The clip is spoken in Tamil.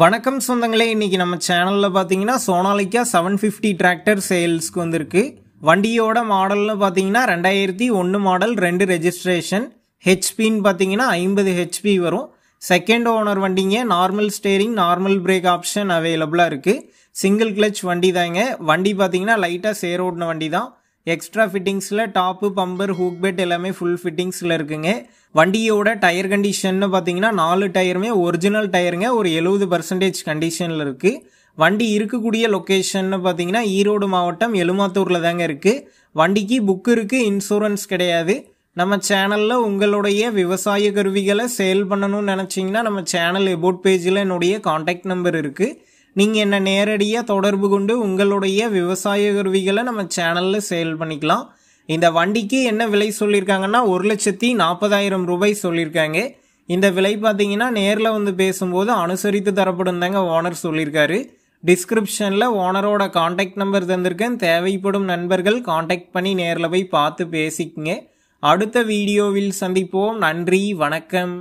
வணக்கம் சொந்தங்களே, இன்னைக்கு நம்ம சேனலில் பார்த்தீங்கன்னா சோனாலிக்கா 750 டிராக்டர் சேல்ஸ்க்கு வந்திருக்கு. வண்டியோட மாடல்னு பார்த்தீங்கன்னா 2001 மாடல், 2 ரெஜிஸ்ட்ரேஷன், ஹெச்பின்னு பார்த்தீங்கன்னா 50 HP வரும். செகண்ட் ஓனர் வண்டிங்க. Normal steering, normal brake option அவைலபிளாக இருக்குது. சிங்கிள் கிளச் வண்டி தாங்க. வண்டி பார்த்தீங்கன்னா லைட்டாக சேரோடின வண்டி தான். எக்ஸ்ட்ரா ஃபிட்டிங்ஸில் டாப்பு, பம்பர், ஹூக் பெட் எல்லாமே ஃபுல் ஃபிட்டிங்ஸில் இருக்குங்க. வண்டியோட டயர் கண்டிஷன்னு பார்த்தீங்கன்னா 4 டயருமே ஒரிஜினல் டயருங்க. ஒரு 70% கண்டிஷனில் இருக்குது. வண்டி இருக்கக்கூடிய லொக்கேஷன்னு பார்த்தீங்கன்னா ஈரோடு மாவட்டம் எழுமாத்தூரில் தாங்க இருக்குது. வண்டிக்கு புக்கு இருக்குது, இன்சூரன்ஸ் கிடையாது. நம்ம சேனலில் உங்களுடைய விவசாய கருவிகளை சேல் பண்ணணும்னு நினச்சிங்கன்னா நம்ம சேனல் எபோட் பேஜில் என்னுடைய கான்டாக்ட் நம்பர் இருக்குது. நீங்கள் என்ன நேரடியாக தொடர்பு கொண்டு உங்களுடைய விவசாய கருவிகளை நம்ம சேனலில் சேல் பண்ணிக்கலாம். இந்த வண்டிக்கு என்ன விலை சொல்லியிருக்காங்கன்னா 1,40,000 ரூபாய் சொல்லியிருக்காங்க. இந்த விலை பார்த்தீங்கன்னா நேரில் வந்து பேசும்போது அனுசரித்து தரப்படும் தாங்க ஓனர் சொல்லியிருக்காரு. டிஸ்கிரிப்ஷனில் ஓனரோட கான்டாக்ட் நம்பர் தந்திருக்கேன். தேவைப்படும் நண்பர்கள் கான்டாக்ட் பண்ணி நேரில் போய் பார்த்து பேசிக்கங்க. அடுத்த வீடியோவில் சந்திப்போம். நன்றி, வணக்கம்.